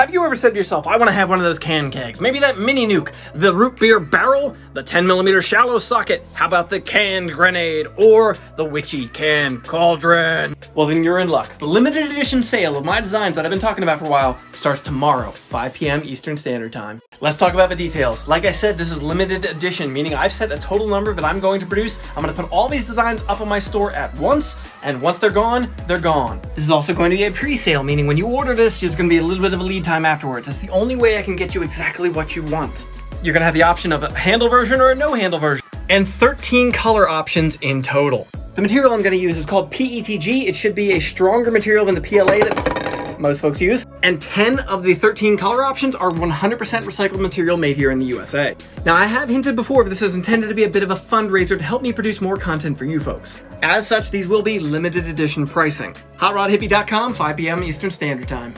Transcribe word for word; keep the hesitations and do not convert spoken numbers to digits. Have you ever said to yourself, I want to have one of those can kegs? Maybe that mini nuke, the root beer barrel, the ten millimeter shallow socket, how about the canned grenade, or the witchy can cauldron? Well, then you're in luck. The limited edition sale of my designs that I've been talking about for a while starts tomorrow, five p m Eastern Standard Time. Let's talk about the details. Like I said, this is limited edition, meaning I've set a total number that I'm going to produce. I'm going to put all these designs up on my store at once, and once they're gone, they're gone. This is also going to be a pre-sale, meaning when you order this, there's going to be a little bit of a lead time afterwards. It's the only way I can get you exactly what you want. You're going to have the option of a handle version or a no handle version, and thirteen color options in total. The material I'm going to use is called P E T G. It should be a stronger material than the P L A that most folks use. And ten of the thirteen color options are one hundred percent recycled material made here in the U S A. Now, I have hinted before, but this is intended to be a bit of a fundraiser to help me produce more content for you folks. As such, these will be limited edition pricing. hot rod hippie dot com, five p m Eastern Standard Time.